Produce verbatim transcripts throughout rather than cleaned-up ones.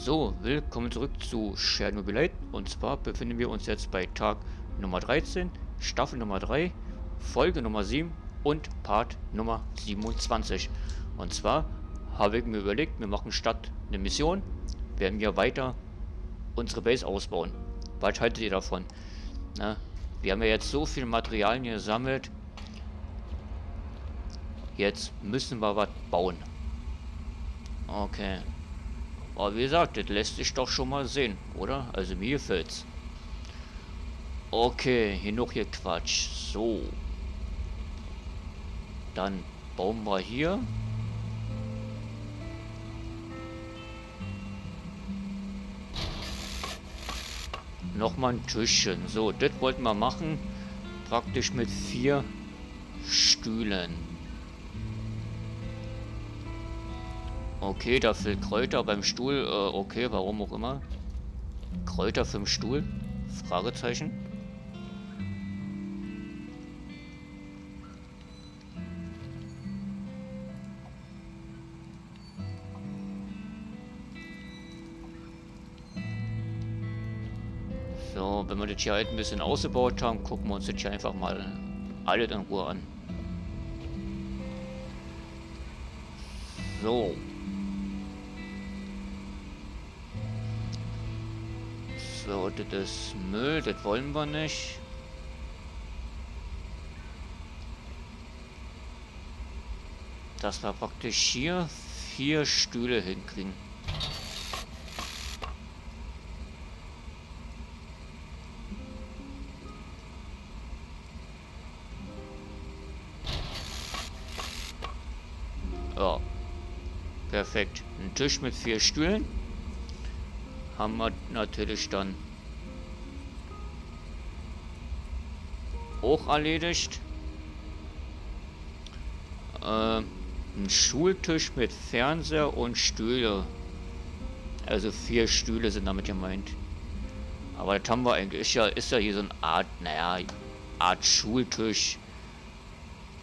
So, willkommen zurück zu Chernobylite. Und zwar befinden wir uns jetzt bei Tag Nummer dreizehn, Staffel Nummer drei, Folge Nummer sieben und Part Nummer siebenundzwanzig. Und zwar habe ich mir überlegt, wir machen statt eine Mission, werden wir weiter unsere Base ausbauen. Was haltet ihr davon? Na, wir haben ja jetzt so viel Materialien gesammelt. Jetzt müssen wir was bauen. Okay. Aber wie gesagt, das lässt sich doch schon mal sehen, oder? Also mir gefällt's. Okay, genug hier Quatsch. So. Dann bauen wir hier. Nochmal ein Tischchen. So, das wollten wir machen. Praktisch mit vier Stühlen. Okay, da fehlt Kräuter beim Stuhl. Äh, okay, warum auch immer. Kräuter für den Stuhl? Fragezeichen. So, wenn wir das hier halt ein bisschen ausgebaut haben, gucken wir uns das hier einfach mal alles in Ruhe an. So. So, das ist Müll, das wollen wir nicht. Dass wir praktisch hier vier Stühle hinkriegen. Ja. Perfekt. Ein Tisch mit vier Stühlen. Haben wir natürlich dann auch erledigt. Ähm, ein Schultisch mit Fernseher und Stühle. Also vier Stühle sind damit gemeint. Aber das haben wir eigentlich. Ist ja, ist ja hier so eine Art, naja, Art Schultisch.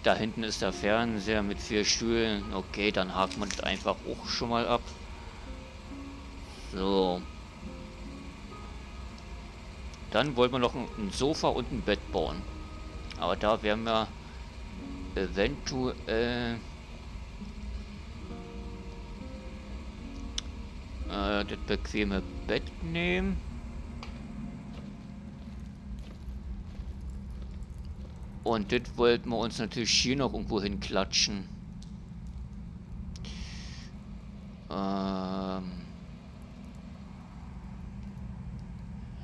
Da hinten ist der Fernseher mit vier Stühlen. Okay, dann hakt man das einfach auch schon mal ab. So. Dann wollen wir noch ein Sofa und ein Bett bauen. Aber da werden wir eventuell äh, das bequeme Bett nehmen. Und das wollten wir uns natürlich hier noch irgendwo hinklatschen. Ähm.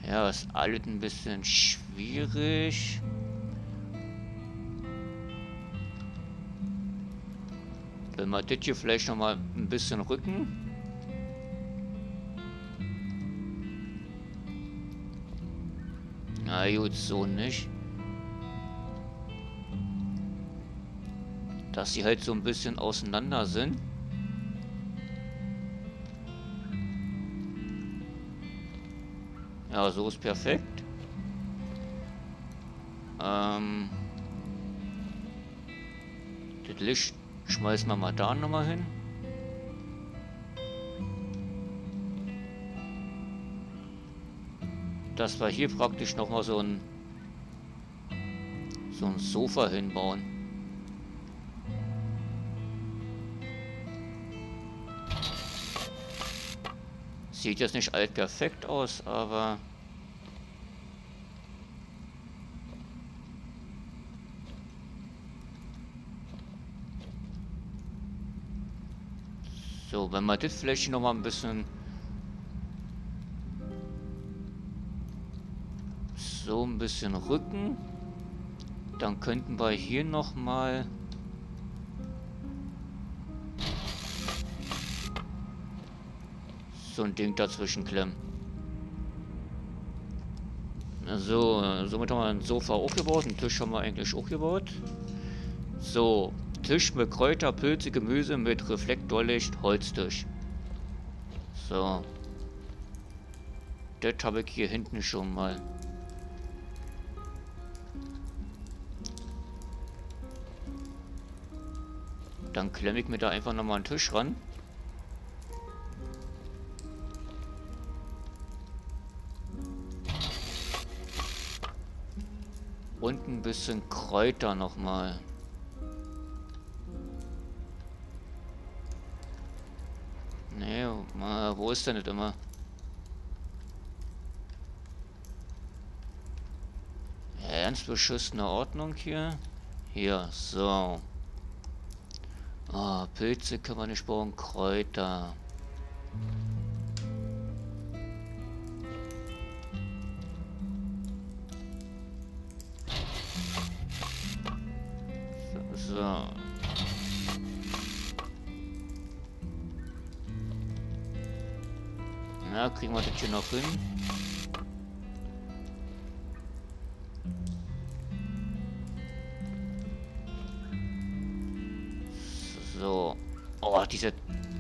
Ja, ist alles ein bisschen schwierig. Wenn wir das hier vielleicht nochmal ein bisschen rücken. Na gut, so nicht. Dass sie halt so ein bisschen auseinander sind. Ja, so ist perfekt. Ähm, das Licht schmeißen wir mal da nochmal hin. Dass wir hier praktisch nochmal so ein, so ein Sofa hinbauen. Sieht jetzt nicht altperfekt aus, aber so, wenn wir das Fläche noch mal ein bisschen so ein bisschen rücken, dann könnten wir hier noch mal so ein Ding dazwischen klemmen. So, somit haben wir ein Sofa auch gebaut, einen Tisch haben wir eigentlich auch gebaut. So, Tisch mit Kräuter, Pilze, Gemüse mit Reflektorlicht, Holztisch. So. Das habe ich hier hinten schon mal. Dann klemme ich mir da einfach nochmal einen Tisch ran. Und ein bisschen Kräuter nochmal. Nee, wo ist denn das immer? Ernst beschissene Ordnung hier. Hier, so. Oh, Pilze kann man nicht brauchen, Kräuter. So. Na, kriegen wir das hier noch hin? So. Oh, dieser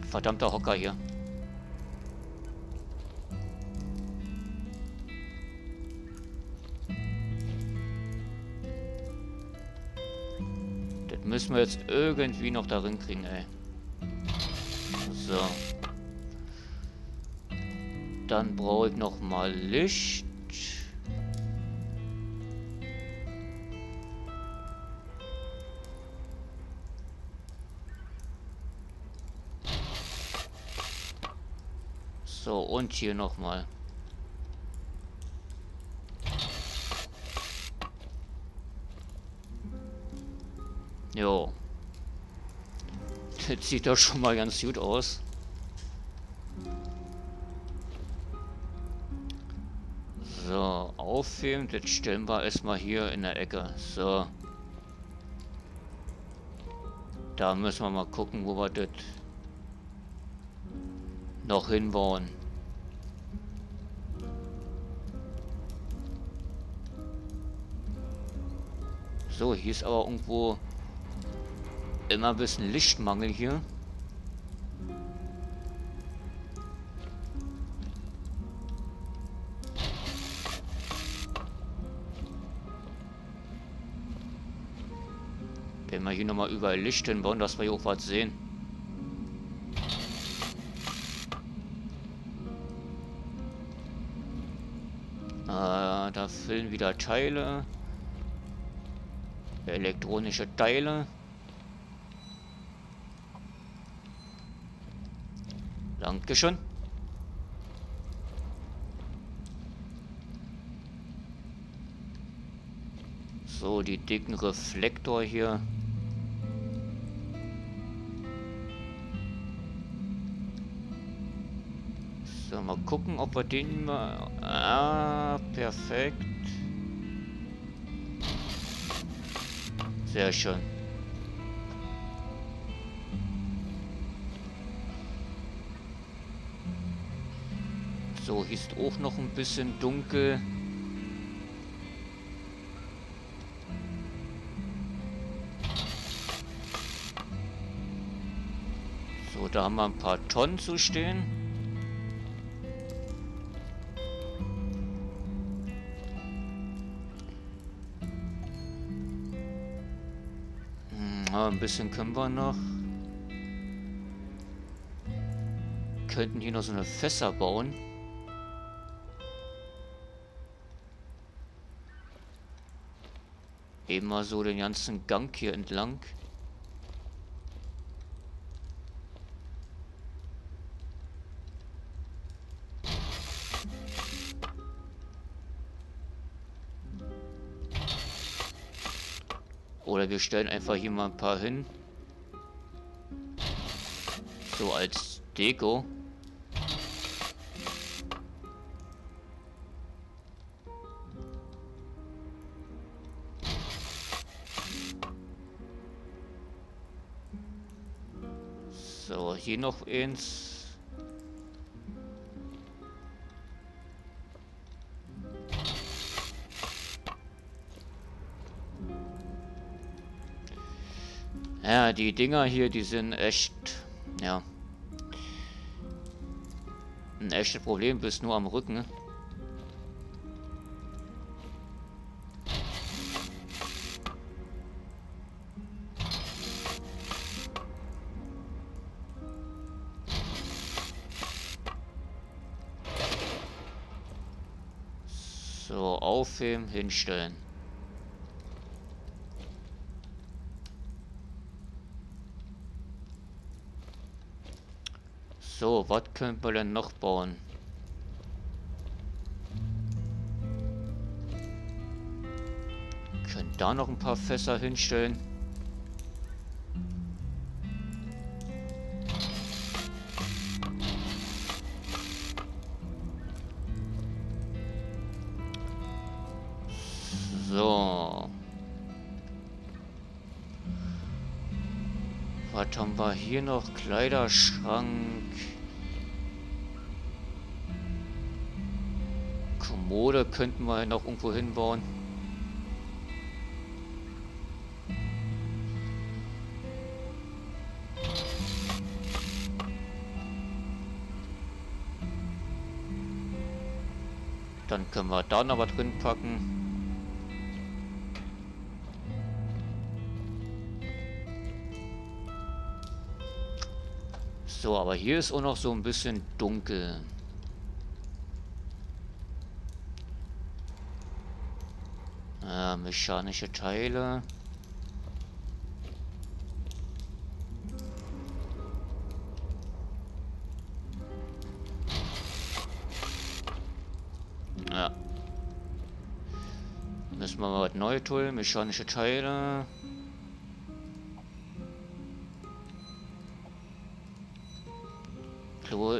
verdammte Hocker hier. Müssen wir jetzt irgendwie noch darin kriegen, ey. So. Dann brauche ich noch mal Licht. So, und hier noch mal. Jo. Das sieht doch schon mal ganz gut aus. So, aufheben. Das stellen wir erstmal hier in der Ecke. So. Da müssen wir mal gucken, wo wir das noch hinbauen. So, hier ist aber irgendwo immer ein bisschen Lichtmangel hier. Wenn wir hier nochmal überall Licht hinbauen, dass wir hier auch was sehen. Äh, da fehlen wieder Teile. Elektronische Teile. Dankeschön. So, die dicken Reflektor hier. So, mal gucken, ob wir den mal... Ah, perfekt. Sehr schön. So, hier ist auch noch ein bisschen dunkel. So, da haben wir ein paar Tonnen zu stehen. Hm, ein bisschen können wir noch. Könnten hier noch so eine Fässer bauen. Eben mal so den ganzen Gang hier entlang. Oder wir stellen einfach hier mal ein paar hin. So als Deko. So, hier noch eins. Ja, die Dinger hier, die sind echt, ja, ein echtes Problem, bis nur am Rücken. So, aufheben, hinstellen. So, was können wir denn noch bauen? Wir können da noch ein paar Fässer hinstellen. So. Was haben wir hier noch? Kleiderschrank. Kommode könnten wir noch irgendwo hinbauen. Dann können wir da noch was drin packen. So, aber hier ist auch noch so ein bisschen dunkel. Ah, mechanische Teile. Ja. Müssen wir mal was Neues holen. Mechanische Teile.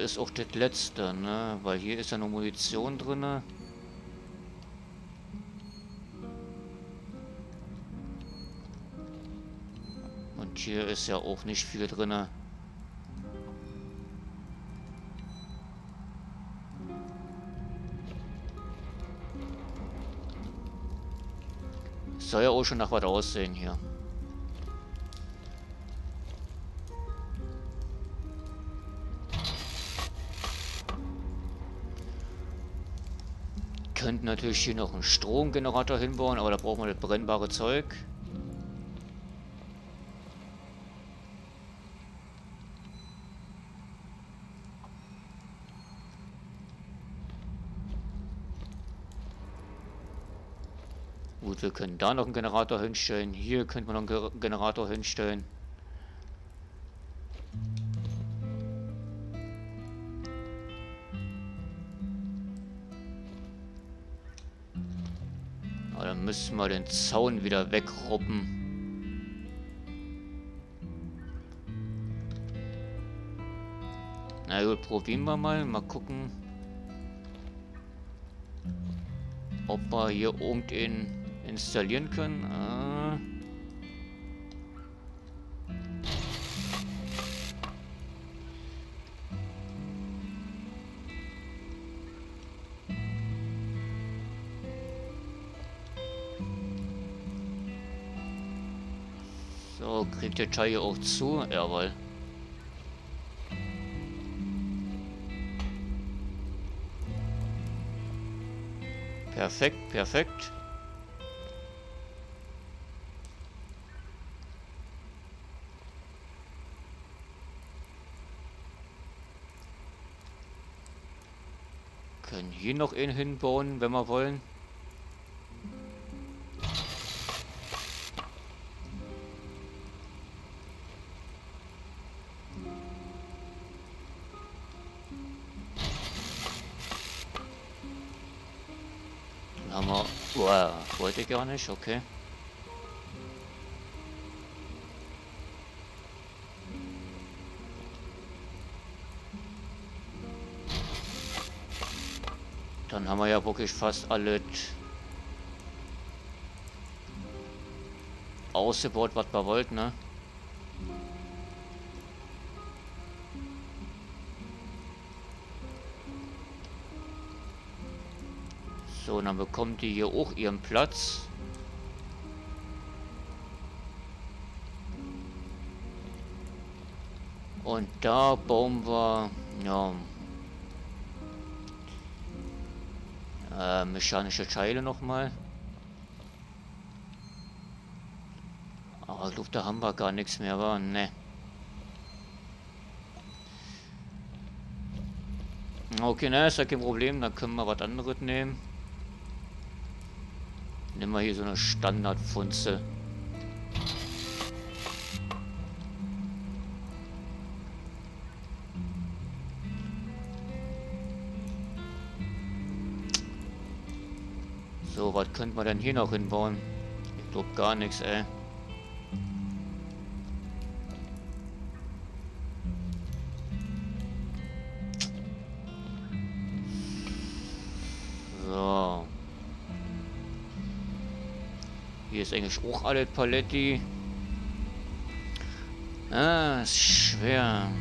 Ist auch das letzte, ne? Weil hier ist ja nur Munition drin. Und hier ist ja auch nicht viel drin. Soll ja auch schon nach was aussehen hier. Könnten natürlich hier noch einen Stromgenerator hinbauen, aber da brauchen wir das brennbare Zeug. Gut, wir können da noch einen Generator hinstellen. Hier könnte man noch einen Generator hinstellen. Müssen wir den Zaun wieder wegruppen. Na gut, probieren wir mal. Mal gucken, ob wir hier irgendeinen installieren können. Ah. So, kriegt der Teil hier auch zu? Jawohl. Perfekt, perfekt. Können hier noch einen hinbauen, wenn wir wollen. Wow, wollte ich gar nicht, okay. Dann haben wir ja wirklich fast alles ausgebaut, was wir wollten, ne? So, und dann bekommen die hier auch ihren Platz. Und da bauen wir ja, äh, mechanische Teile nochmal. Aber ich glaube, da haben wir gar nichts mehr, war ne. Okay, ne, ist ja kein Problem, dann können wir was anderes nehmen. Nehmen wir hier so eine Standardfunze. So, was könnte man denn hier noch hinbauen? Ich glaube gar nichts, ey. So. Hier ist eigentlich auch alles Paletti. Ah, ist schwer.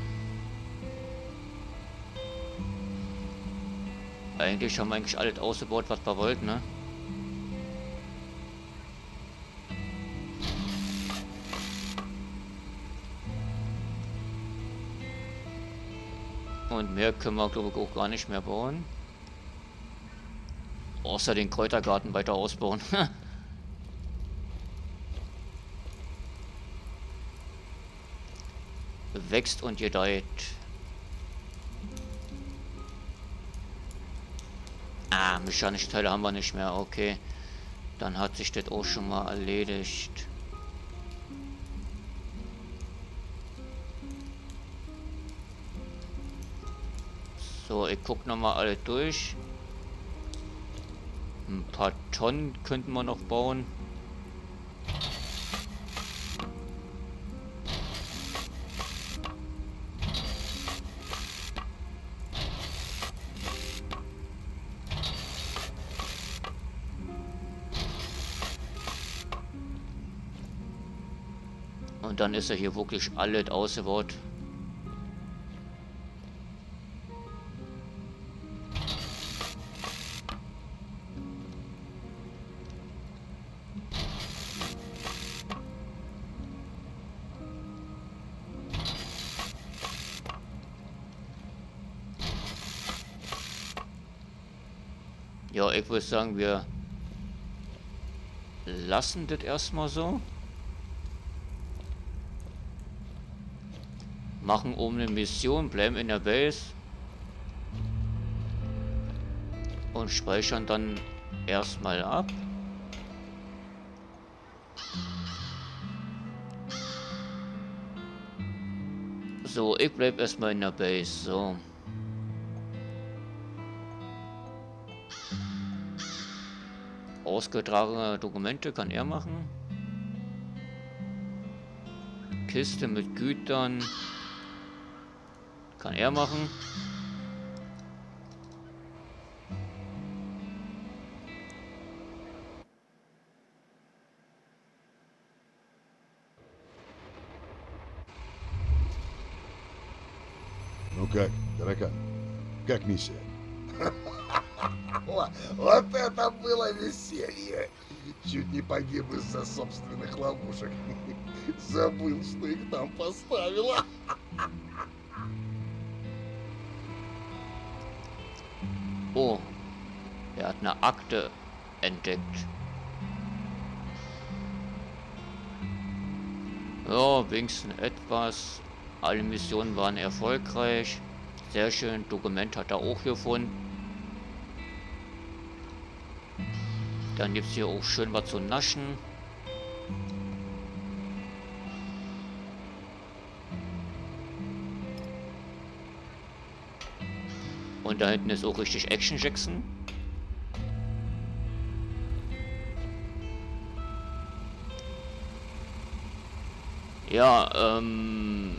Eigentlich haben wir eigentlich alles ausgebaut, was wir wollten, ne? Und mehr können wir, glaube ich, auch gar nicht mehr bauen. Außer den Kräutergarten weiter ausbauen. Wächst und gedeiht. Ah, mechanische Teile haben wir nicht mehr. Okay. Dann hat sich das auch schon mal erledigt. So, ich guck nochmal alle durch. Ein paar Tonnen könnten wir noch bauen. Und dann ist er hier wirklich alles ausgebaut. Ja, ich würde sagen, wir lassen das erstmal so. Machen oben eine Mission, bleiben in der Base. Und speichern dann erstmal ab. So, ich bleibe erstmal in der Base, so. Ausgetragene Dokumente kann er machen. Kiste mit Gütern kann er machen. Ну как, дорога? Как миссия? Вот это было веселье! Чуть не погиб из-за собственных ловушек. Забыл, что их там поставила. Oh, er hat eine Akte entdeckt. Ja, wenigstens etwas. Alle Missionen waren erfolgreich. Sehr schön, Dokument hat er auch gefunden. Dann gibt es hier auch schön was zu naschen. Und da hinten ist auch richtig Action Jackson. Ja, ähm...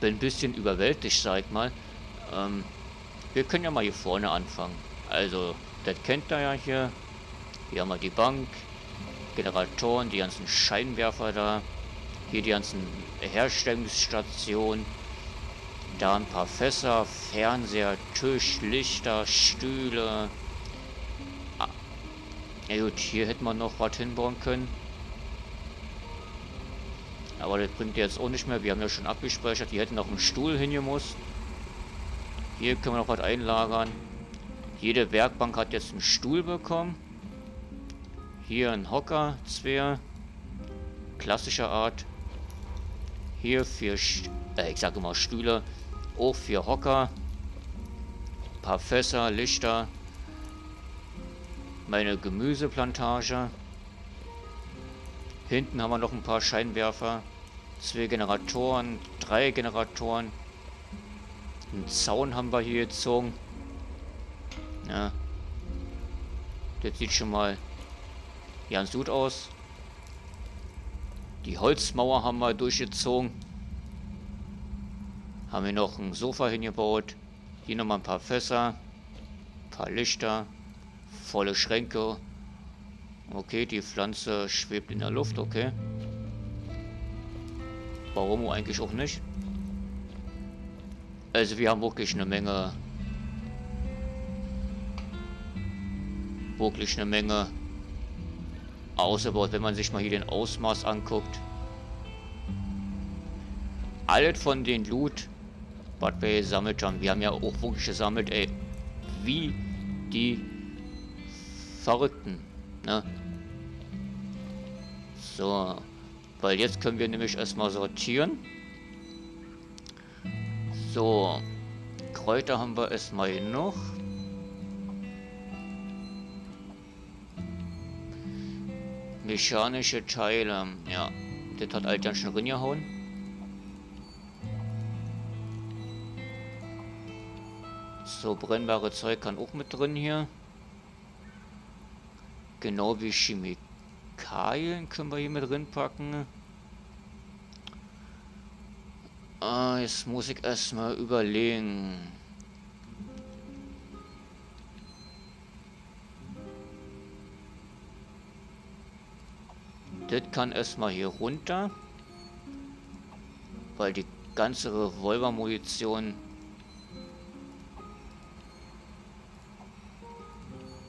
bin ein bisschen überwältigt, sag mal. Ähm, wir können ja mal hier vorne anfangen. Also, das kennt ihr ja hier. Hier haben wir die Bank, Generatoren, die ganzen Scheinwerfer da. Hier die ganzen Herstellungsstationen. Da ein paar Fässer, Fernseher, Tisch, Lichter, Stühle. Ah, ja gut, hier hätten wir noch was hinbauen können. Aber das bringt jetzt auch nicht mehr. Wir haben ja schon abgespeichert. Die hätten noch einen Stuhl hingemusst. Hier können wir noch was einlagern. Jede Werkbank hat jetzt einen Stuhl bekommen. Hier ein Hocker, zwei. Klassischer Art. Hier vier St äh, ich sage immer Stühle. Auch vier Hocker, ein paar Fässer, Lichter, meine Gemüseplantage. Hinten haben wir noch ein paar Scheinwerfer, zwei Generatoren, drei Generatoren, einen Zaun haben wir hier gezogen. Ja. Das sieht schon mal ganz gut aus. Die Holzmauer haben wir durchgezogen. Haben wir noch ein Sofa hingebaut. Hier nochmal ein paar Fässer. Ein paar Lichter. Volle Schränke. Okay, die Pflanze schwebt in der Luft, okay. Warum eigentlich auch nicht? Also wir haben wirklich eine Menge... Wirklich eine Menge ausgebaut, wenn man sich mal hier den Ausmaß anguckt. Alles von den Loot, was wir gesammelt haben. Wir haben ja auch wirklich gesammelt, ey. Wie die Verrückten, ne? So. Weil jetzt können wir nämlich erstmal sortieren. So. Kräuter haben wir erstmal genug. Mechanische Teile. Ja. Das hat halt dann schon reingehauen. So, brennbare Zeug kann auch mit drin hier. Genau wie Chemie. Keilen können wir hier mit drin packen. Ah, jetzt muss ich erstmal überlegen. Das kann erstmal hier runter. Weil die ganze Revolvermunition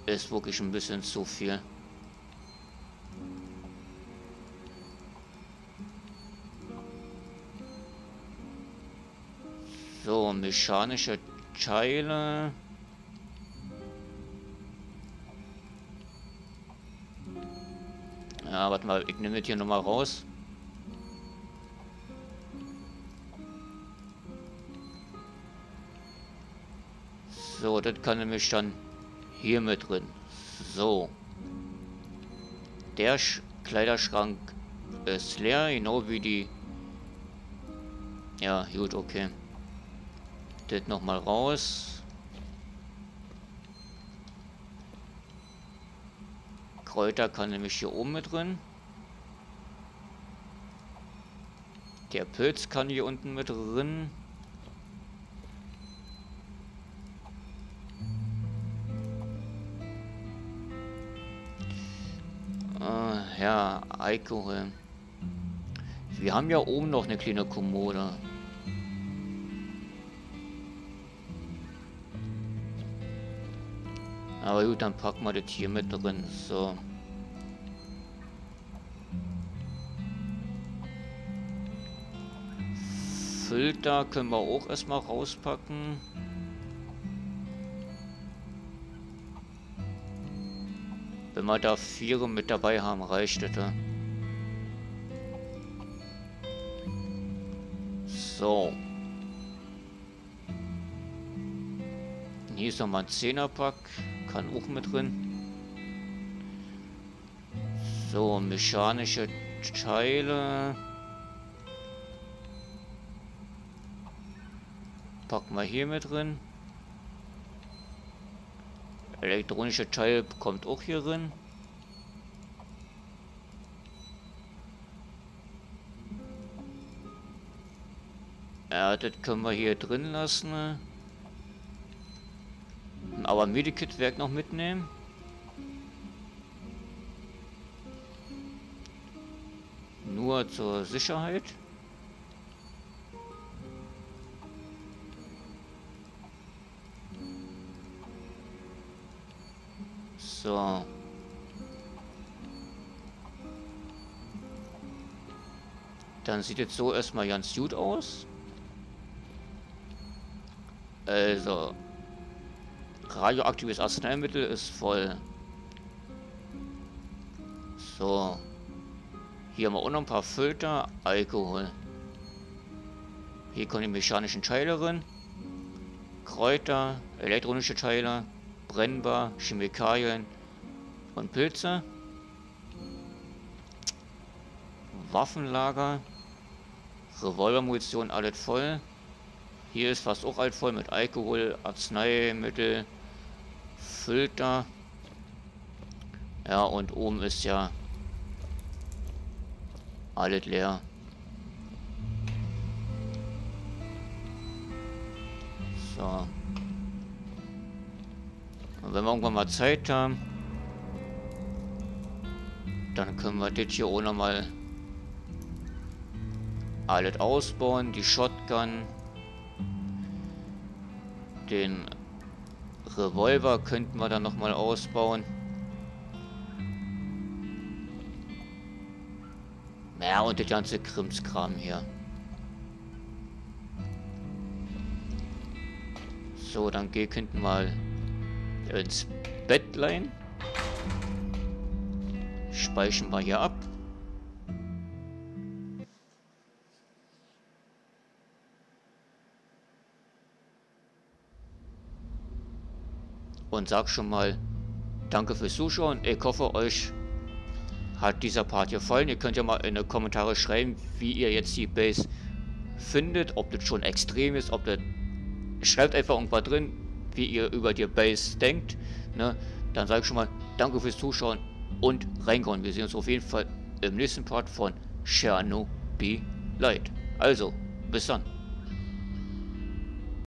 ist wirklich ein bisschen zu viel. So, mechanische Teile. Ja, warte mal, ich nehme das hier nochmal raus. So, das kann nämlich dann hier mit drin. So. Der Sch- Kleiderschrank ist leer, genau wie die... Ja, gut, okay. Das nochmal raus. Kräuter kann nämlich hier oben mit drin. Der Pilz kann hier unten mit drin. Äh, ja, Alkohol. Wir haben ja oben noch eine kleine Kommode. Aber gut, dann packen wir das hier mit drin. So. Filter können wir auch erstmal rauspacken. Wenn wir da vier mit dabei haben, reicht das. So. Hier ist nochmal ein Zehnerpack. Kann auch mit drin. So, mechanische Teile. Packen wir hier mit drin. Elektronische Teil kommt auch hier drin. Ja, das können wir hier drin lassen. Aber Medikit werde ich noch mitnehmen. Nur zur Sicherheit. So. Dann sieht jetzt so erstmal ganz gut aus. Also. Radioaktives Arzneimittel ist voll. So. Hier haben wir auch noch ein paar Filter. Alkohol. Hier kommen die mechanischen Teile drin. Kräuter, elektronische Teile, brennbar, Chemikalien und Pilze. Waffenlager. Revolvermunition, alles voll. Hier ist fast auch alles voll mit Alkohol, Arzneimittel. Filter, Ja, und oben ist ja alles leer. So. Und wenn wir irgendwann mal Zeit haben, dann können wir das hier auch nochmal alles ausbauen. Die Shotgun, den Revolver könnten wir dann nochmal ausbauen. Ja, und das ganze Krimskram hier. So, dann geh hinten mal ins Bettlein. Speichern wir hier ab. Und sag schon mal danke fürs Zuschauen. Ich hoffe, euch hat dieser Part gefallen. Ihr könnt ja mal in die Kommentare schreiben, wie ihr jetzt die Base findet, ob das schon extrem ist, ob das... Schreibt einfach irgendwas drin, wie ihr über die Base denkt. Ne? Dann sage ich schon mal danke fürs Zuschauen und reingehauen. Wir sehen uns auf jeden Fall im nächsten Part von Chernobylite. Also, bis dann.